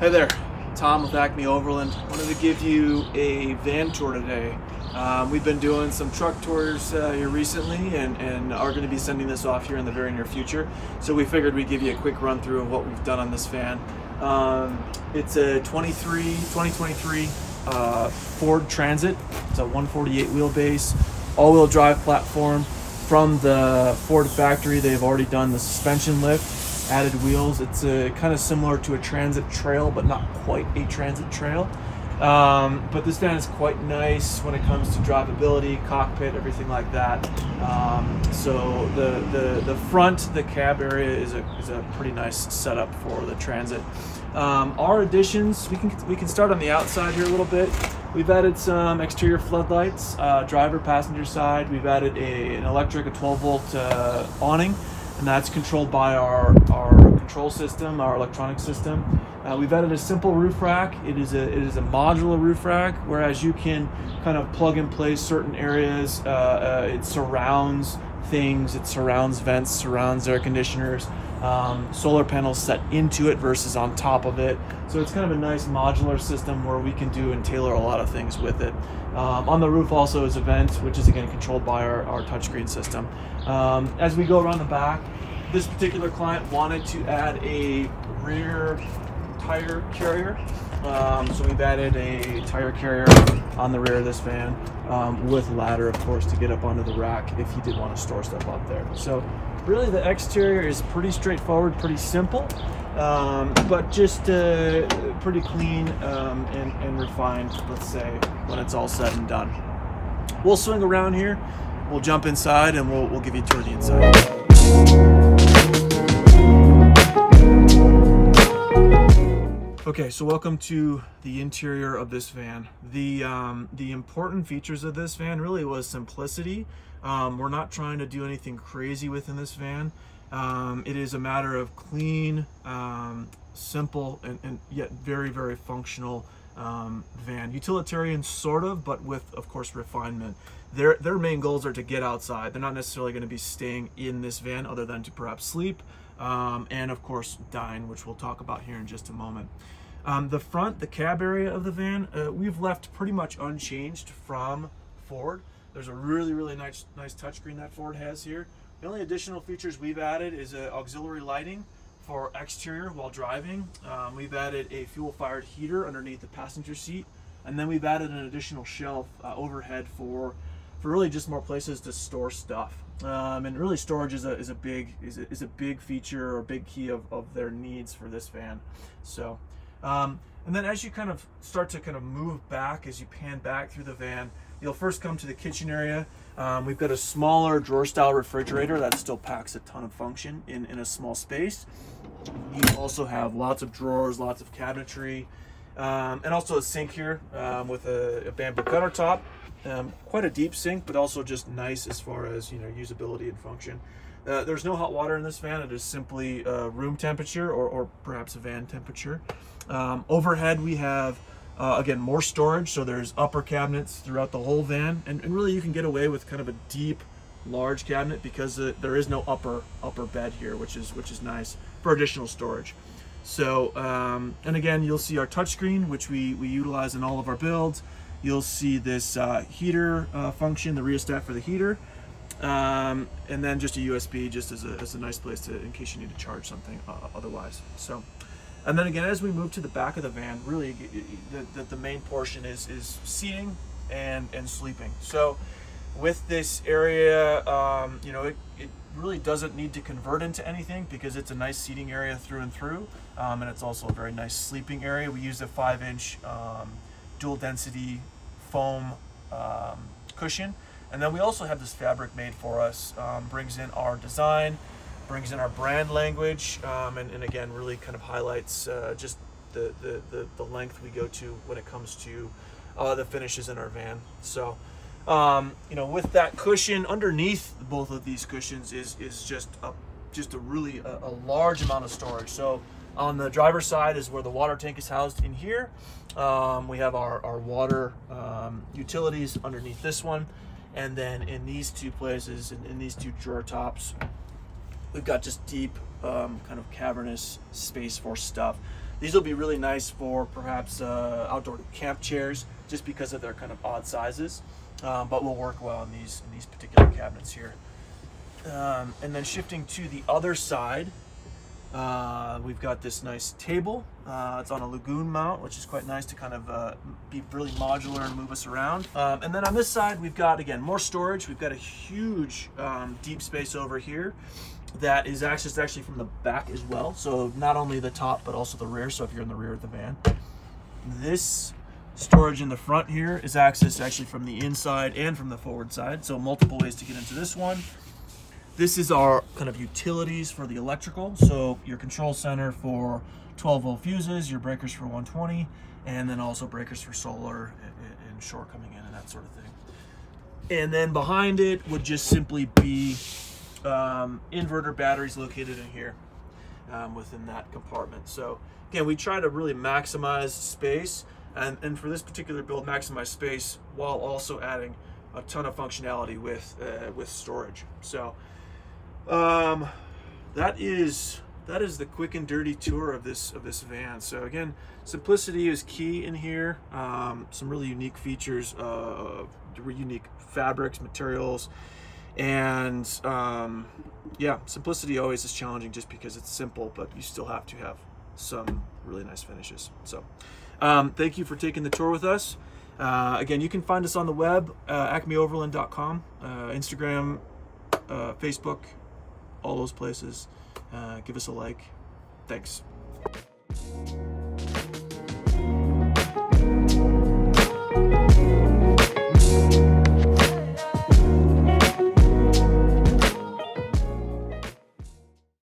Hey there, Tom with Acme Overland. Wanted to give you a van tour today. We've been doing some truck tours here recently and are going to be sending this off here in the very near future. So we figured we'd give you a quick run through of what we've done on this van. It's a 2023 Ford Transit. It's a 148 wheelbase, all-wheel drive platform. From the Ford factory, they've already done the suspension lift. Added wheels. It's kind of similar to a Transit trail, but not quite a Transit trail. But this van is quite nice when it comes to drivability, cockpit, everything like that. So the front, the cab area is a pretty nice setup for the Transit. Our additions, we can start on the outside here a little bit. We've added some exterior floodlights, driver, passenger side. We've added an electric, a 12-volt awning. And that's controlled by our control system, our electronic system. We've added a simple roof rack. It is a modular roof rack, whereas you can kind of plug and play certain areas. It surrounds things, it surrounds vents, surrounds air conditioners, solar panels set into it versus on top of it. So it's kind of a nice modular system where we can do and tailor a lot of things with it. On the roof also is a vent, which is again controlled by our touchscreen system. As we go around the back, this particular client wanted to add a rear tire carrier. So we've added a tire carrier on the rear of this van with ladder, of course, to get up onto the rack if you did want to store stuff up there. So really the exterior is pretty straightforward, pretty simple, but just pretty clean and refined, let's say, when it's all said and done. We'll swing around here, we'll jump inside, and we'll give you a tour of the inside. Okay, so welcome to the interior of this van. The important features of this van really was simplicity. We're not trying to do anything crazy within this van. It is a matter of clean, simple, and yet very, very functional van. Utilitarian sort of, but with, of course, refinement. Their main goals are to get outside. They're not necessarily going to be staying in this van other than to perhaps sleep and, of course, dine, which we'll talk about here in just a moment. The front, the cab area of the van, we've left pretty much unchanged from Ford. There's a really, really nice touchscreen that Ford has here. The only additional features we've added is auxiliary lighting for exterior while driving. We've added a fuel-fired heater underneath the passenger seat, and then we've added an additional shelf overhead for really just more places to store stuff. And really storage is a big feature or big key of their needs for this van. So, and then as you kind of start to kind of move back, as you pan back through the van, you'll first come to the kitchen area. We've got a smaller drawer style refrigerator that still packs a ton of function in a small space. You also have lots of drawers, lots of cabinetry, and also a sink here with a bamboo countertop. Quite a deep sink, but also just nice as far as, you know, usability and function. There's no hot water in this van. It is simply room temperature or perhaps van temperature. Overhead we have again more storage, so there's upper cabinets throughout the whole van, and really you can get away with kind of a deep large cabinet because there is no upper bed here, which is nice for additional storage. So and again you'll see our touchscreen, which we utilize in all of our builds. You'll see this heater function, the rheostat for the heater, and then just a USB, just as a nice place to, in case you need to charge something otherwise. So, and then again, as we move to the back of the van, really the main portion is seating and sleeping. So with this area, you know, it really doesn't need to convert into anything because it's a nice seating area through and through, and it's also a very nice sleeping area. We used a 5-inch dual density foam cushion, and then we also have this fabric made for us. Brings in our design, brings in our brand language, and again really kind of highlights just the length we go to when it comes to the finishes in our van. So you know, with that cushion underneath both of these cushions is just a really a large amount of storage. So on the driver's side is where the water tank is housed in here. We have our water utilities underneath this one. And then in these two places, in these two drawer tops, we've got just deep kind of cavernous space for stuff. These will be really nice for perhaps outdoor camp chairs, just because of their kind of odd sizes, but will work well in these particular cabinets here. And then shifting to the other side, we've got this nice table. It's on a Lagun mount, which is quite nice to kind of be really modular and move us around. And then on this side, we've got, again, more storage. We've got a huge deep space over here that is actually from the back as well. So not only the top, but also the rear. So if you're in the rear of the van, this storage in the front here is accessed actually from the inside and from the forward side. So multiple ways to get into this one. This is our kind of utilities for the electrical. So your control center for 12-volt fuses, your breakers for 120, and then also breakers for solar and shore coming in and that sort of thing. And then behind it would just simply be inverter batteries located in here within that compartment. So again, we try to really maximize space and for this particular build, maximize space while also adding a ton of functionality with storage. So that is the quick and dirty tour of this van. So again, simplicity is key in here. Some really unique features, unique fabrics, materials, and yeah, simplicity always is challenging just because it's simple, but you still have to have some really nice finishes. So thank you for taking the tour with us. Again, you can find us on the web, acmeoverland.com, Instagram, Facebook, all those places. Give us a like. Thanks.